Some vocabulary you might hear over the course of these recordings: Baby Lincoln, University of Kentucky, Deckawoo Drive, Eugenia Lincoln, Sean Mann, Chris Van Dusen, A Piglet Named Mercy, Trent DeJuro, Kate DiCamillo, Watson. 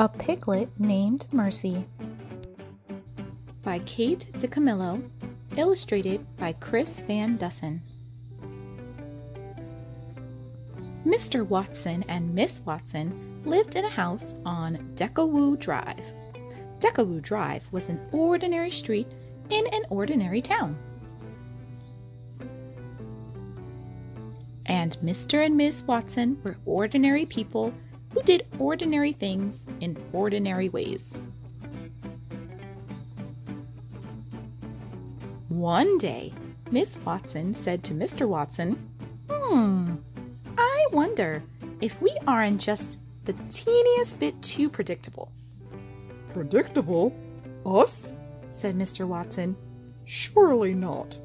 A Piglet Named Mercy by Kate DiCamillo, illustrated by Chris Van Dusen. Mr. Watson and Miss Watson lived in a house on Deckawoo Drive. Deckawoo Drive was an ordinary street in an ordinary town. And Mr. and Miss Watson were ordinary people who did ordinary things in ordinary ways. One day, Miss Watson said to Mr. Watson, I wonder if we aren't just the teeniest bit too predictable. Predictable? Us? Said Mr. Watson. Surely not.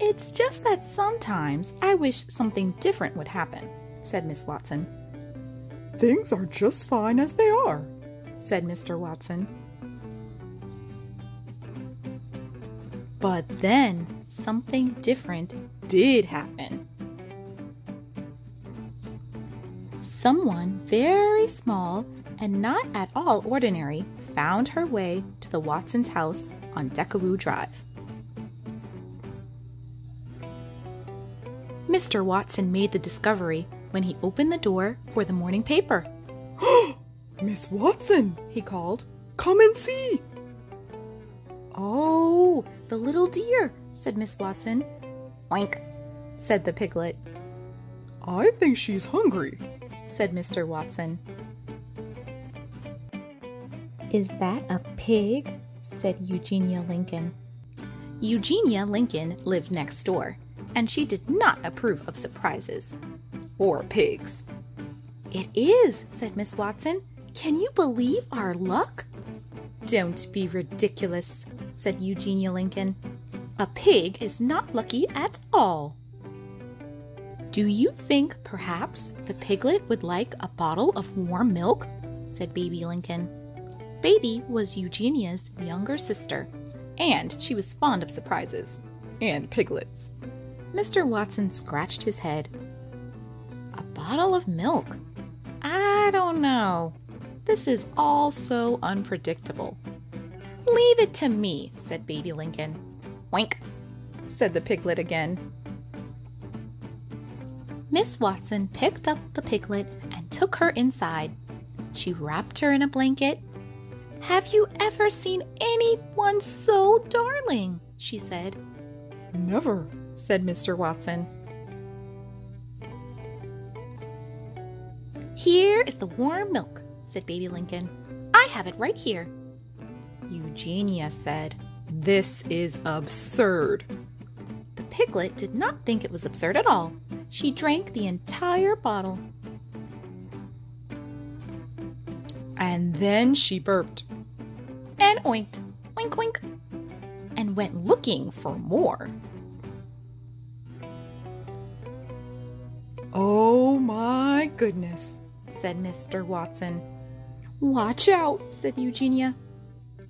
It's just that sometimes I wish something different would happen, said Miss Watson. Things are just fine as they are, said Mr. Watson. But then something different did happen. Someone very small and not at all ordinary found her way to the Watsons' house on Deckawoo Drive. Mr. Watson made the discovery when he opened the door for the morning paper. Miss Watson, he called. Come and see. Oh, the little dear, said Miss Watson. Oink, said the piglet. I think she's hungry, said Mr. Watson. Is that a pig? Said Eugenia Lincoln. Eugenia Lincoln lived next door, and she did not approve of surprises. Or pigs. It is, said Miss Watson. Can you believe our luck? Don't be ridiculous, said Eugenia Lincoln. A pig is not lucky at all. Do you think perhaps the piglet would like a bottle of warm milk? Said Baby Lincoln. Baby was Eugenia's younger sister, and she was fond of surprises. And piglets. Mr. Watson scratched his head. A bottle of milk? I don't know. This is all so unpredictable. Leave it to me, said Baby Lincoln. Oink, said the piglet again. Miss Watson picked up the piglet and took her inside. She wrapped her in a blanket. Have you ever seen anyone so darling? She said. Never, said Mr. Watson. Here is the warm milk, said Baby Lincoln. I have it right here. Eugenia said, This is absurd. The piglet did not think it was absurd at all. She drank the entire bottle. And then she burped. And oinked, oink, oink, and went looking for more. Oh my goodness, said Mr. Watson. Watch out, said Eugenia.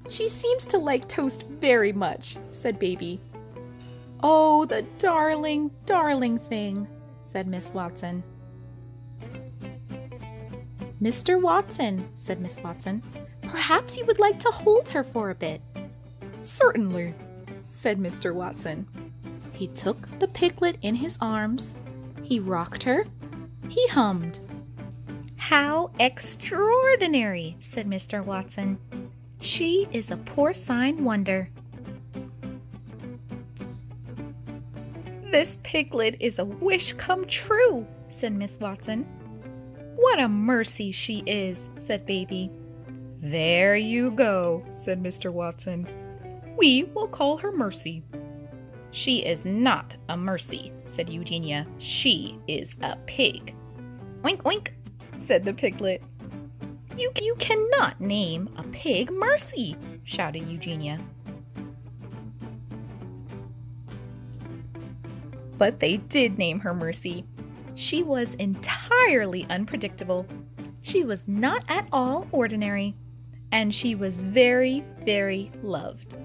She seems to like toast very much, said Baby. Oh, the darling, darling thing, said Miss Watson. Mr. Watson, said Miss Watson, perhaps you would like to hold her for a bit. Certainly, said Mr. Watson. He took the piglet in his arms. He rocked her. He hummed. How extraordinary, said Mr. Watson. She is a porcine wonder. This piglet is a wish come true, said Miss Watson. What a mercy she is, said Baby. There you go, said Mr. Watson. We will call her Mercy. She is not a mercy, said Eugenia. She is a pig. Oink, oink, said the piglet. You cannot name a pig Mercy, shouted Eugenia. But they did name her Mercy. She was entirely unpredictable. She was not at all ordinary. And she was very, very loved.